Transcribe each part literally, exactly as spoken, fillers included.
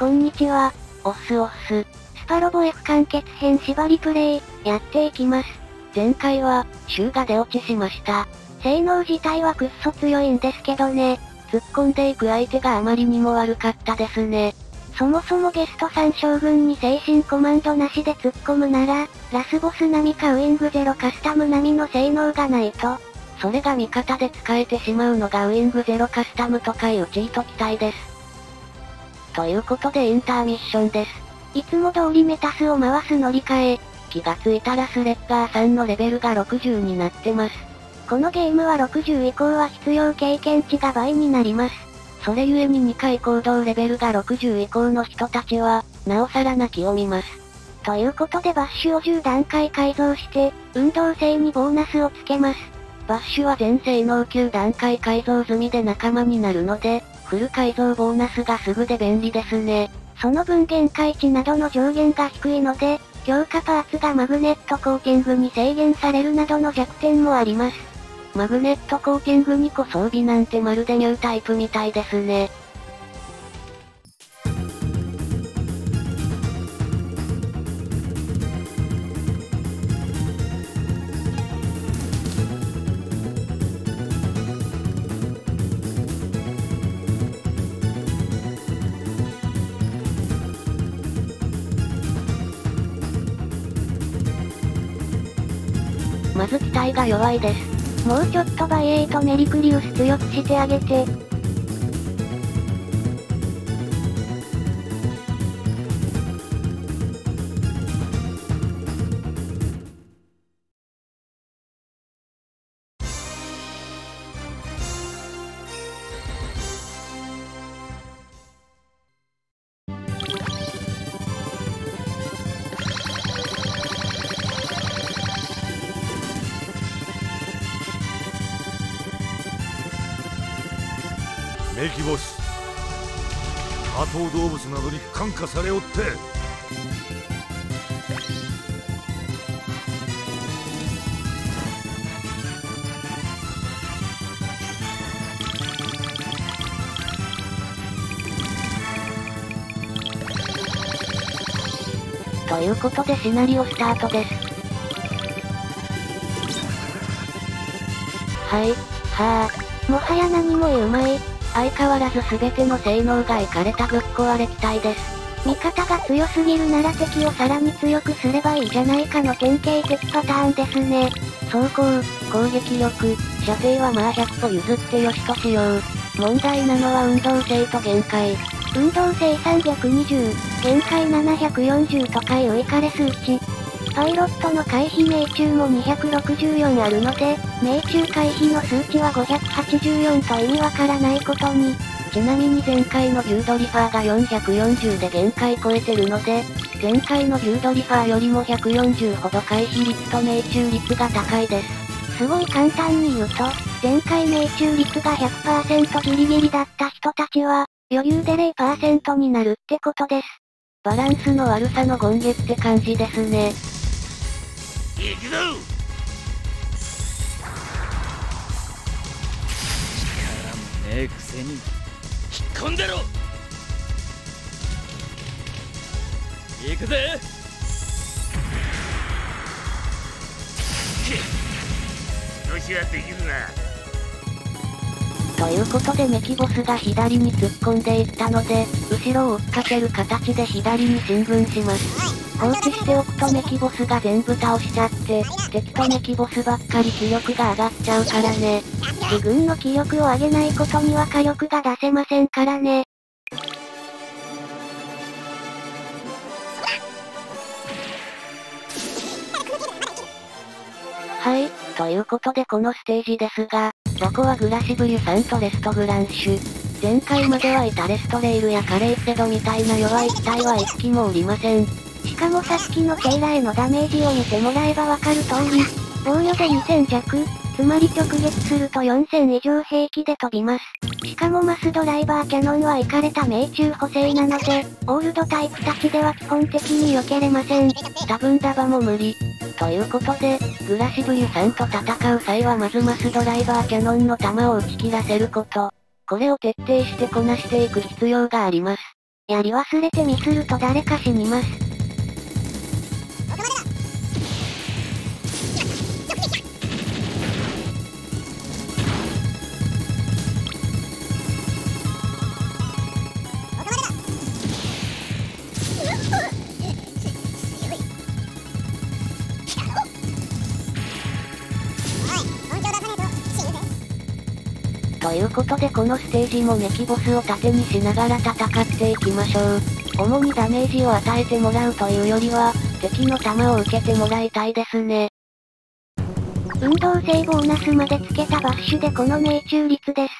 こんにちは、おっすおっす。スパロボ F 完結編縛りプレイ、やっていきます。前回は、シュウが出落ちしました。性能自体はくっそ強いんですけどね。突っ込んでいく相手があまりにも悪かったですね。そもそもゲストさん将軍に精神コマンドなしで突っ込むなら、ラスボス並みかウィングゼロカスタム並みの性能がないと、それが味方で使えてしまうのがウィングゼロカスタムとかいうチート機体です。ということでインターミッションです。いつも通りメタスを回す乗り換え、気がついたらスレッガーさんのレベルがろくじゅうになってます。このゲームはろくじゅう以降は必要経験値が倍になります。それゆえににかい行動レベルがろくじゅう以降の人たちは、なおさら泣きを見ます。ということでバッシュをじゅう段階改造して、運動性にボーナスをつけます。バッシュは全性能きゅう段階改造済みで仲間になるので、フル改造ボーナスがすぐで便利ですね。その分限界値などの上限が低いので、強化パーツがマグネットコーティングに制限されるなどの弱点もあります。マグネットコーティングにこ装備なんてまるでニュータイプみたいですね。まず機体が弱いです。もうちょっとバイエイとメリクリウス強くしてあげて。兵器ボス、下等動物などに感化されおって、ということでシナリオスタートです。はい、はあ、もはや何も言うまい。相変わらず全ての性能がイカれたぶっ壊れ機体です。味方が強すぎるなら敵をさらに強くすればいいじゃないかの典型的パターンですね。走行、攻撃力、射程はまあひゃく歩譲ってよしとしよう。問題なのは運動性と限界。運動性さんびゃくにじゅう、限界ななひゃくよんじゅうとかいうイカれ数値。パイロットの回避命中もにひゃくろくじゅうよんあるので、命中回避の数値はごひゃくはちじゅうよんと意味わからないことに。ちなみに前回のビュードリファーがよんひゃくよんじゅうで限界超えてるので、前回のビュードリファーよりもひゃくよんじゅうほど回避率と命中率が高いです。すごい簡単に言うと、前回命中率が ひゃくパーセント ギリギリだった人たちは、余裕で ゼロパーセント になるってことです。バランスの悪さの権化って感じですね。行くぞ。力もねえくせに引っ込んでろ。行くぜ。年はできるな。ということでメキボスが左に突っ込んでいったので、後ろを追っかける形で左に進軍します。放置しておくとメキボスが全部倒しちゃって、敵とメキボスばっかり気力が上がっちゃうからね。自軍の気力を上げないことには火力が出せませんからね。はい、ということでこのステージですが、雑魚はグラシブリュさんとレストグランシュ。前回まではいたレストレイルやカレイセドみたいな弱い機体はいっ機もおりません。しかもさっきのケイラへのダメージを見てもらえばわかる通り、防御でにせん弱、つまり直撃するとよんせん以上平気で飛びます。しかもマスドライバーキャノンはイカれた命中補正なので、オールドタイプたちでは基本的に避けれません。多分ダバも無理。ということで、グラシブリュさんと戦う際はまずマスドライバーキャノンの弾を打ち切らせること。これを徹底してこなしていく必要があります。やり忘れてミスると誰か死にます。ということでこのステージもメキボスを盾にしながら戦っていきましょう。主にダメージを与えてもらうというよりは、敵の弾を受けてもらいたいですね。運動性ボーナスまでつけたバッシュでこの命中率です。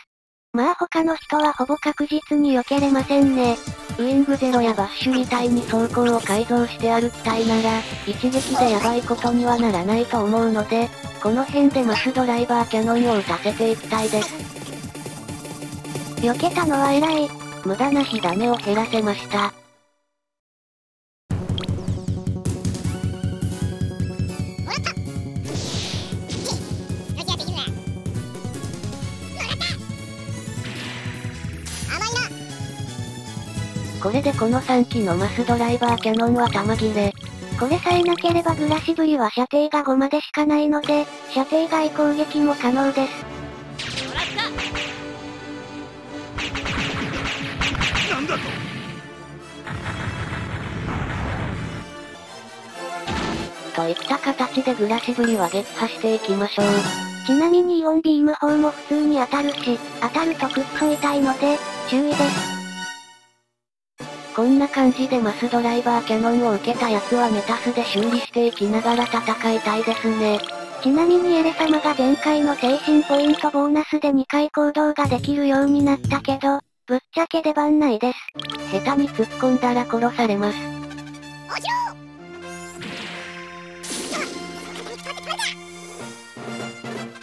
まあ他の人はほぼ確実に避けれませんね。ウイングゼロやバッシュみたいに装甲を改造してある機体なら、一撃でやばいことにはならないと思うので、この辺でマスドライバーキャノンを打たせていきたいです。避けたのは偉い。無駄な火種を減らせました。これでこのさんきのマスドライバーキャノンは弾切れ。これさえなければグラシブリは射程がごまでしかないので、射程外攻撃も可能です。といった形でグラシブリは撃破していきましょう。ちなみにイオンビーム砲も普通に当たるし、当たるとくっそ痛いので、注意です。こんな感じでマスドライバーキャノンを受けたやつはメタスで修理していきながら戦いたいですね。ちなみにエレ様が前回の精神ポイントボーナスでにかい行動ができるようになったけど、ぶっちゃけ出番ないです。下手に突っ込んだら殺されます。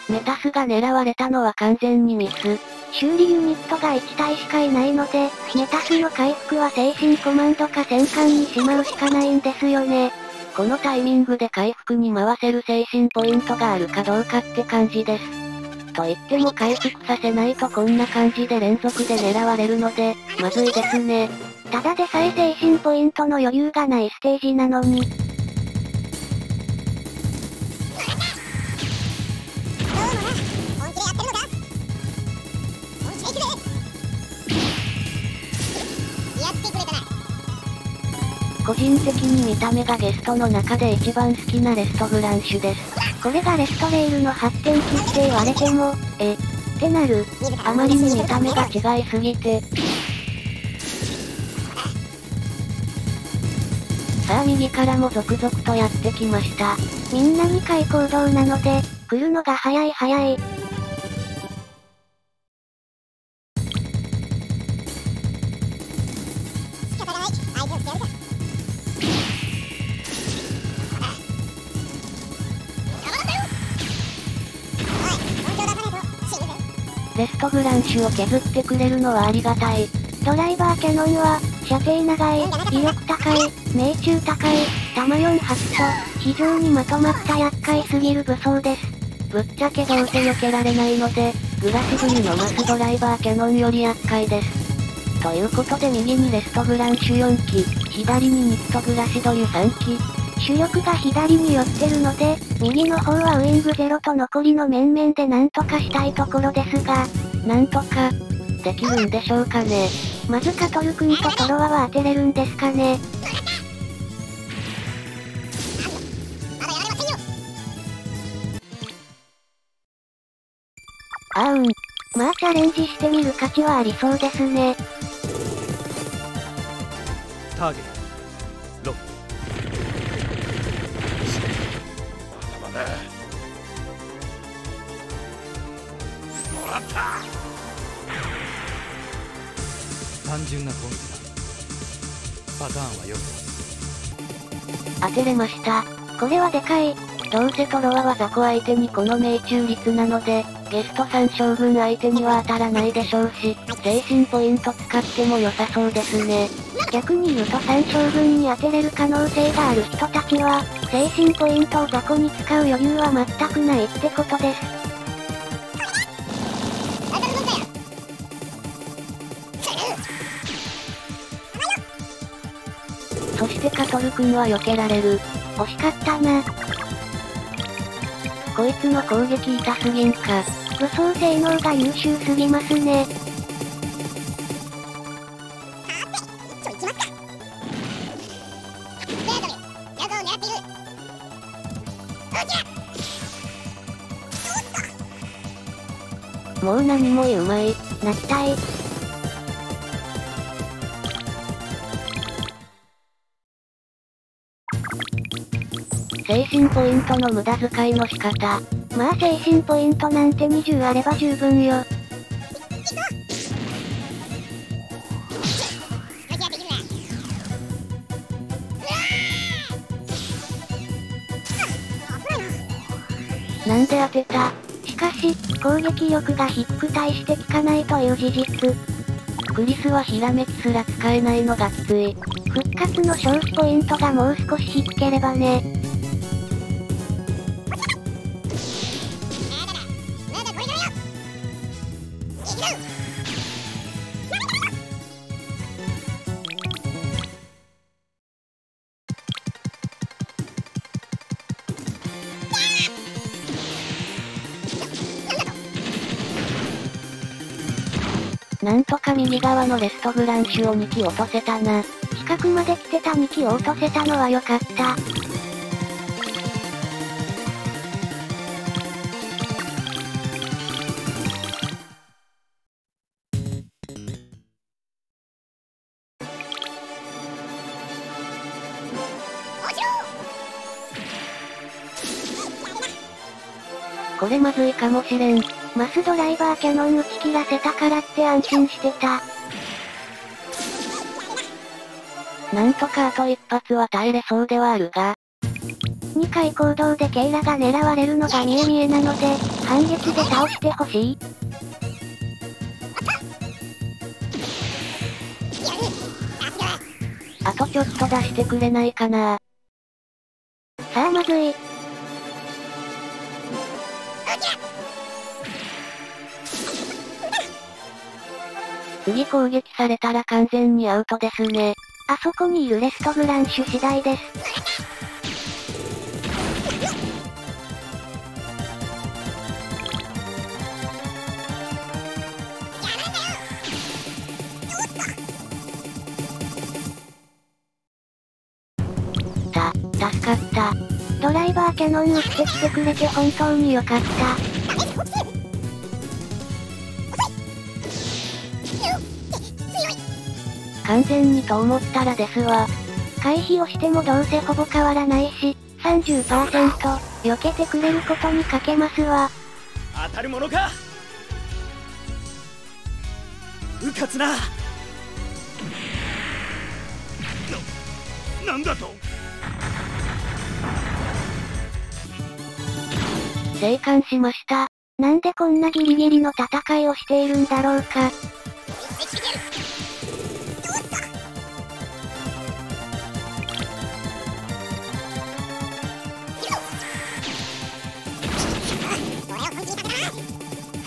メタスが狙われたのは完全にミス。修理ユニットがいちたいしかいないので、メタスの回復は精神コマンドか戦艦にしまうしかないんですよね。このタイミングで回復に回せる精神ポイントがあるかどうかって感じです。と言っても回復させないとこんな感じで連続で狙われるので、まずいですね。ただでさえ精神ポイントの余裕がないステージなのに。個人的に見た目がゲストの中で一番好きなレストフランシュです。これがレストレールの発展期って言われても、えってなる。あまりに見た目が違いすぎて。さあ右からも続々とやってきました。みんなにかい行動なので、来るのが早い早い。レストフランシュを削ってくれるのはありがたい。ドライバーキャノンは、射程長い、威力高い、命中高い、弾よん発と、非常にまとまった厄介すぎる武装です。ぶっちゃけどうせ避けられないので、グラシブリのマスドライバーキャノンより厄介です。ということで右にレストフランシュよんき、左にニットグラシドリュさんき。主力が左に寄ってるので、右の方はウイングゼロと残りの面々でなんとかしたいところですが、なんとか、できるんでしょうかね。まずカトル君とトロワは当てれるんですかね。あうん。まあチャレンジしてみる価値はありそうですね。ターゲット単純な攻撃だ。パターンはよん。当てれました。これはでかい。どうせトロワは雑魚相手にこの命中率なので、ゲストさん将軍相手には当たらないでしょうし、精神ポイント使っても良さそうですね。逆に言うとさん将軍に当てれる可能性がある人たちは、精神ポイントを雑魚に使う余裕は全くないってことです。ぜかトル君は避けられる。惜しかったな。こいつの攻撃痛すぎんか。武装性能が優秀すぎますね。もう何も言うまい。なったい。精神ポイントの無駄遣いの仕方。まあ精神ポイントなんてにじゅうあれば十分よ。なんで当てた。しかし、攻撃力が低く対して効かないという事実。クリスはひらめきすら使えないのがきつい。復活の消費ポイントがもう少し低ければね。なんとか右側のレストブランシュをに機落とせたな。近くまで来てたに機を落とせたのは良かった。これまずいかもしれん。マスドライバーキャノン打ち切らせたからって安心してた。なんとかあと一発は耐えれそうではあるが。にかい行動でケイラが狙われるのが見え見えなので、反撃で倒してほしい。あとちょっと出してくれないかな。さあまずい。次攻撃されたら完全にアウトですね。あそこにいるレストブランシュ次第です。た、助かった。ドライバーキャノンをしてきてくれて本当によかった。完全にと思ったらですわ。回避をしてもどうせほぼ変わらないし、さんじゅっパーセント、避けてくれることにかけますわ。当たるものか！うかつな！な、なんだと！生還しました。なんでこんなギリギリの戦いをしているんだろうか。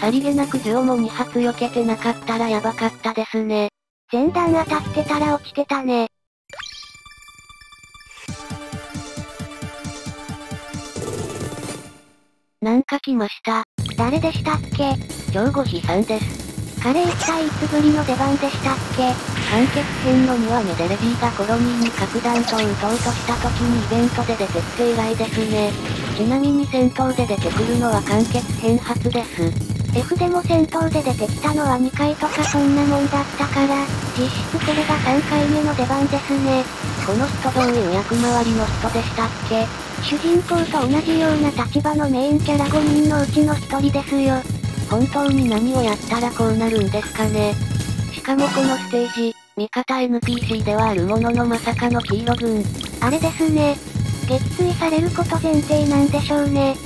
さりげなく銃もに発避けてなかったらやばかったですね。前段当たってたら落ちてたね。なんか来ました。誰でしたっけ？兵庫飛さんです。彼一体いつぶりの出番でしたっけ？完結編のにわめでレビーがコロニーに核弾頭撃とうとした時にイベントで出てきて以来ですね。ちなみに戦闘で出てくるのは完結編初です。F でも戦闘で出てきたのはにかいとかそんなもんだったから、実質これがさんかいめの出番ですね。この人どういう役回りの人でしたっけ？主人公と同じような立場のメインキャラごにんのうちのひとりですよ。本当に何をやったらこうなるんですかね。しかもこのステージ、味方 エヌピーシー ではあるもののまさかのヒーロー軍。あれですね。撃墜されること前提なんでしょうね。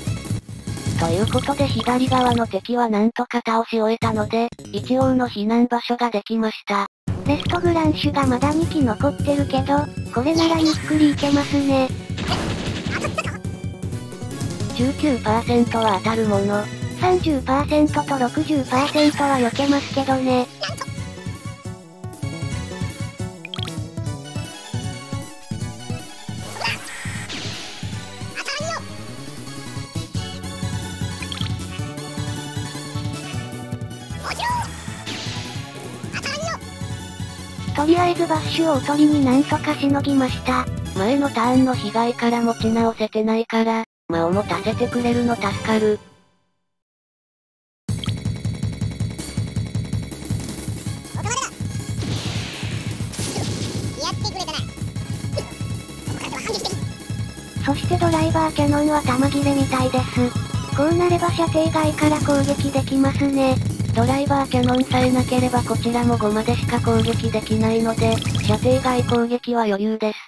ということで左側の敵はなんとか倒し終えたので、一応の避難場所ができました。レストブランシュがまだに機残ってるけど、これならゆっくりいけますね。じゅうきゅうパーセント は当たるもの、さんじゅっパーセント と ろくじゅっパーセント は避けますけどね。とりあえずバッシュをおとりになんとかしのぎました。前のターンの被害から持ち直せてないから、魔王も足せてくれるの助かる。そしてドライバーキャノンは弾切れみたいです。こうなれば射程外から攻撃できますね。ドライバーキャノンさえなければこちらもごまでしか攻撃できないので、射程外攻撃は余裕です。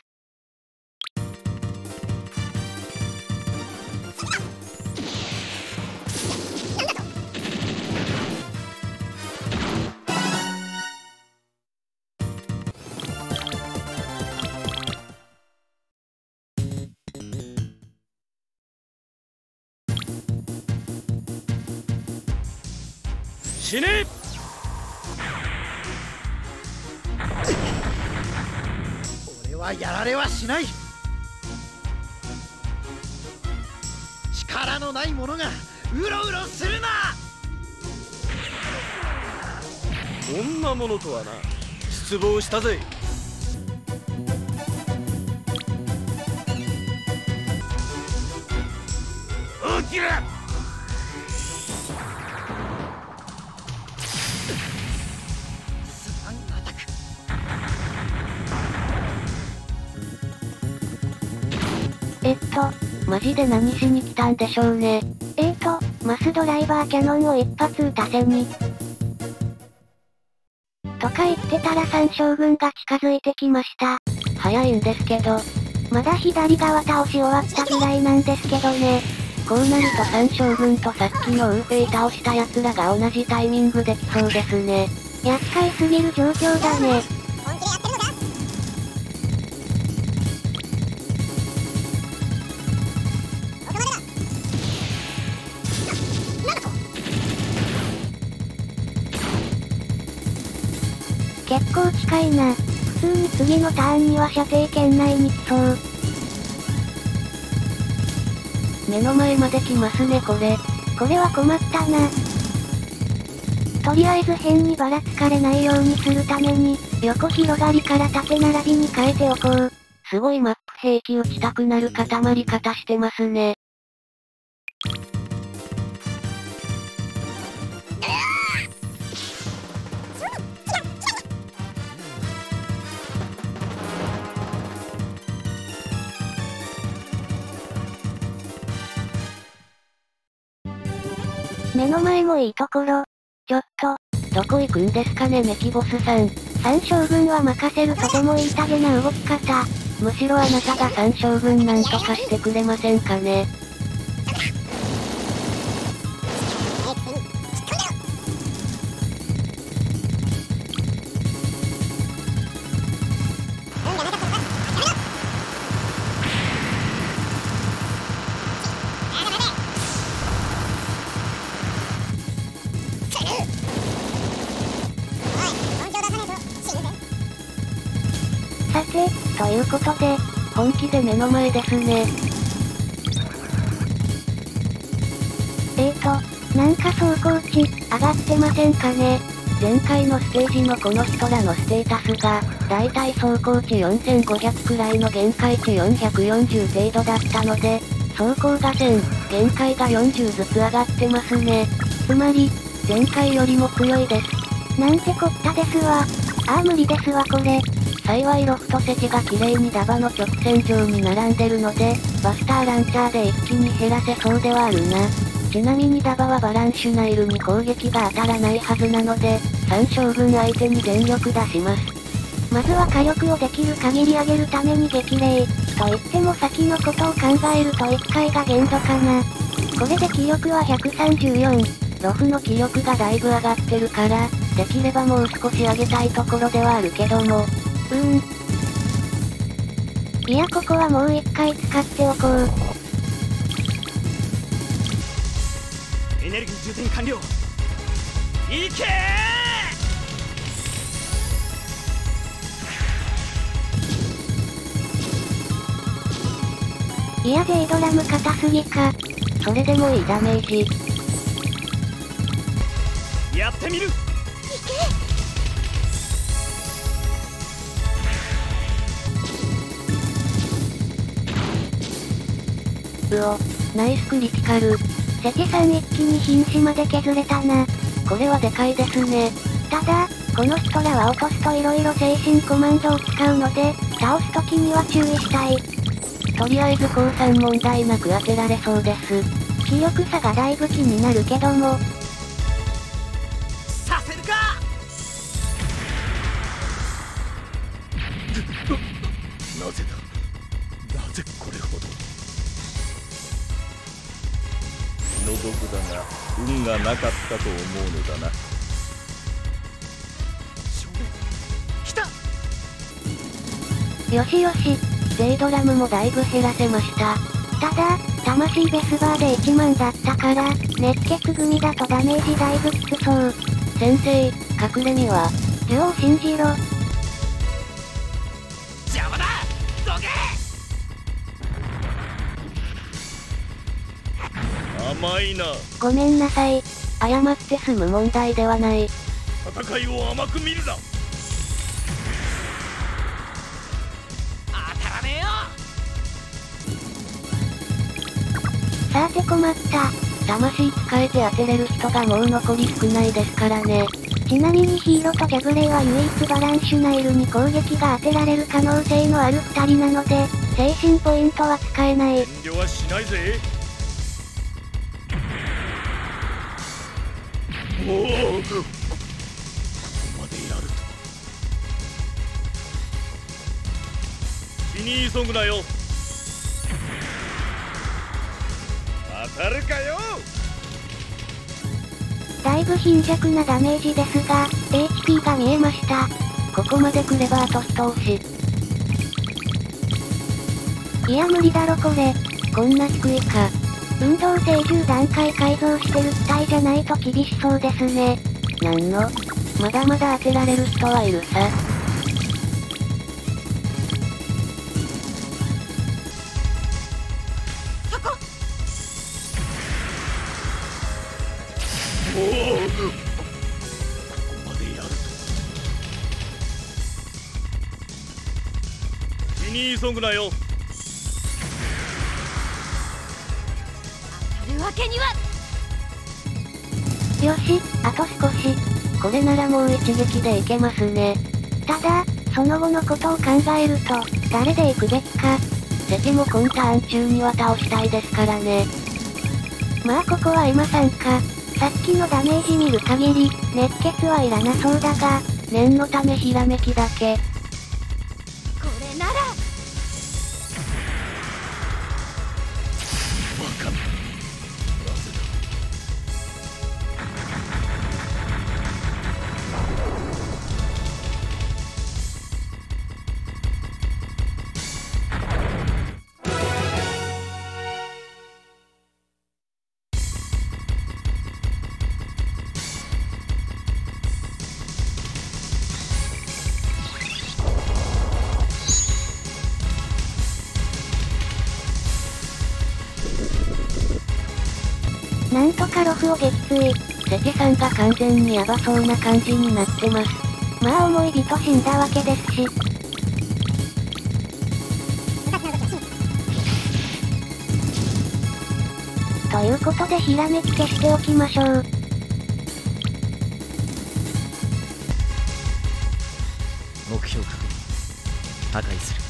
死ね！俺はやられはしない。力のない者がうろうろするな。こんなものとはな、失望したぜ。起きろ！えっと、マジで何しに来たんでしょうね。えーと、マスドライバーキャノンを一発撃たせに。とか言ってたら三将軍が近づいてきました。早いんですけど。まだ左側倒し終わったぐらいなんですけどね。こうなると三将軍とさっきのウーフェイ倒した奴らが同じタイミングで来そうですね。厄介すぎる状況だね。結構近いな。普通に次のターンには射程圏内に来そう。目の前まで来ますねこれ。これは困ったな。とりあえず変にばらつかれないようにするために、横広がりから縦並びに変えておこう。すごいマップ兵器打ちたくなる固まり方してますね。目の前もいいところ。ちょっと、どこ行くんですかねメキボスさん。三将軍は任せるとてもいいたげな動き方。むしろあなたが三将軍なんとかしてくれませんかね。さて、ということで、本気で目の前ですね。えーと、なんか走行値、上がってませんかね。前回のステージのこの人らのステータスが、だいたい走行値よんせんごひゃくくらいの限界値よんひゃくよんじゅう程度だったので、走行がせん、限界がよんじゅうずつ上がってますね。つまり、前回よりも強いです。なんてこったですわ。あー無理ですわこれ。幸いロフト席が綺麗にダバの直線上に並んでるので、バスターランチャーで一気に減らせそうではあるな。ちなみにダバはバランシュナイルに攻撃が当たらないはずなので、三将軍相手に全力出します。まずは火力をできる限り上げるために激励。といっても先のことを考えるといっかいが限度かな。これで気力はひゃくさんじゅうよん。ロフの気力がだいぶ上がってるから、できればもう少し上げたいところではあるけども。うーん。いや、ここはもう一回使っておこう。エネルギー充填完了。いけー！いや、Jドラム硬すぎか。それでもいいダメージ。やってみる。いけ。うお、ナイスクリティカル。関さん一気に瀕死まで削れたな。これはでかいですね。ただ、この人らは落とすと色々精神コマンドを使うので、倒す時には注意したい。とりあえず降参問題なく当てられそうです。気力差がだいぶ気になるけども。させるか！なぜだ。なぜこれほど。のどくだが、運がなかったと思うのだな。正面、来た！よしよし、ゼイドラムもだいぶ減らせました。ただ、魂ベスバーでいちまんだったから、熱血組だとダメージだいぶきつそう。先生、隠れ身は、ジョーを信じろ。邪魔だ！どけ！甘いな。ごめんなさい。謝って済む問題ではない。戦いを甘く見るな。当たらねえよ。さて困った。魂使えて当てれる人がもう残り少ないですからね。ちなみにヒーローとデブレイは唯一バランシュナイルに攻撃が当てられる可能性のあるふたりなので、精神ポイントは使えない。遠慮はしないぜ。おお、ここまでやると。死に急ぐなよ。当たるかよ。だいぶ貧弱なダメージですが、エイチピー が見えました。ここまでくればあと一押し。いや無理だろこれ。こんな低いか。運動性じゅうだんかい改造してる機体じゃないと厳しそうですね。なんの？まだまだ当てられる人はいるさ。そこ！おお！ここまでやると。死に急ぐなよ。わけには。よし、あと少し。これならもう一撃でいけますね。ただ、その後のことを考えると、誰で行くべきか。敵も今ターン中には倒したいですからね。まあここはエマさんか。さっきのダメージ見る限り、熱血はいらなそうだが、念のためひらめきだけ。これなら。バカな。なんとかロフを撃墜。関さんが完全にヤバそうな感じになってます。まあ重い人死んだわけですし。ということでひらめき消しておきましょう。目標確認。破壊する。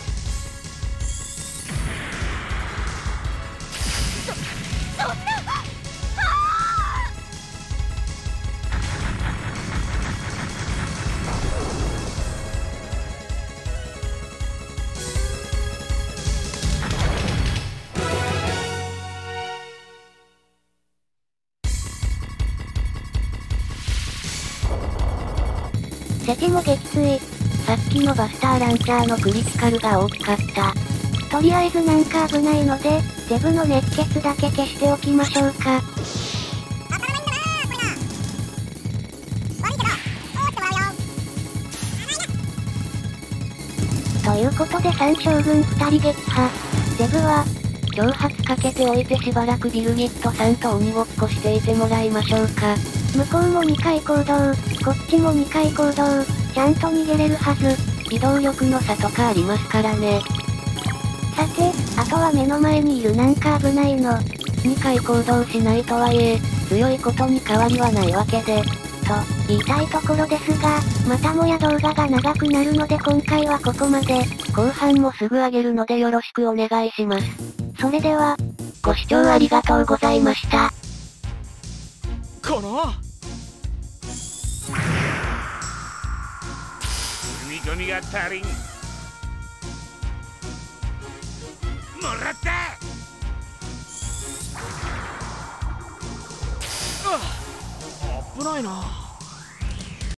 敵も撃墜。さっきのバスターランチャーのクリティカルが大きかった。とりあえずなんか危ないので、デブの熱血だけ消しておきましょうか。ということでさん将軍ふたり撃破。デブは、挑発かけておいてしばらくビルギットさんと鬼ごっこしていてもらいましょうか。向こうもにかい行動、こっちもにかい行動、ちゃんと逃げれるはず。機動力の差とかありますからね。さて、あとは目の前にいるなんか危ないの。にかい行動しないとはいえ、強いことに変わりはないわけで。と言いたいところですが、またもや動画が長くなるので今回はここまで。後半もすぐ上げるのでよろしくお願いします。それでは、ご視聴ありがとうございました。この踏み込みが足りん。もらった。あっ、危ないな。